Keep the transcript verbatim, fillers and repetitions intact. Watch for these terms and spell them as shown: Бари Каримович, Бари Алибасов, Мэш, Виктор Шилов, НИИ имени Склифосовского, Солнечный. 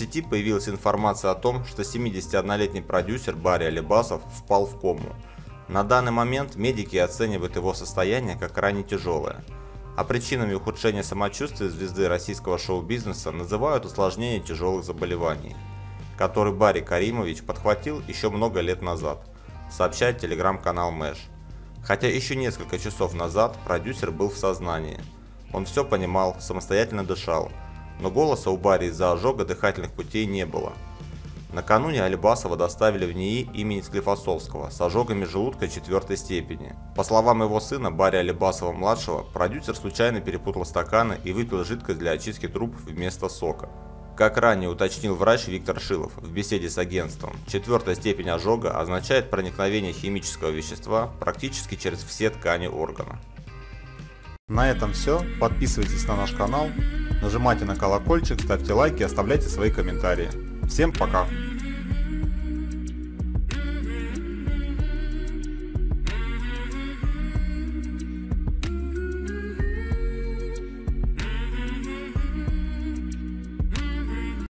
сети появилась информация о том, что семидесятиоднолетний продюсер Бари Алибасов впал в кому. На данный момент медики оценивают его состояние как крайне тяжелое. А причинами ухудшения самочувствия звезды российского шоу-бизнеса называют осложнение тяжелых заболеваний, который Бари Каримович подхватил еще много лет назад, сообщает телеграм-канал Мэш. Хотя еще несколько часов назад продюсер был в сознании. Он все понимал, самостоятельно дышал, но голоса у Бари из-за ожога дыхательных путей не было. Накануне Алибасова доставили в НИИ имени Склифосовского с ожогами желудка четвертой степени. По словам его сына Бари Алибасова-младшего, продюсер случайно перепутал стаканы и выпил жидкость для очистки трупов вместо сока. Как ранее уточнил врач Виктор Шилов в беседе с агентством, четвертая степень ожога означает проникновение химического вещества практически через все ткани органа. На этом все. Подписывайтесь на наш канал, нажимайте на колокольчик, ставьте лайки, оставляйте свои комментарии. Всем пока!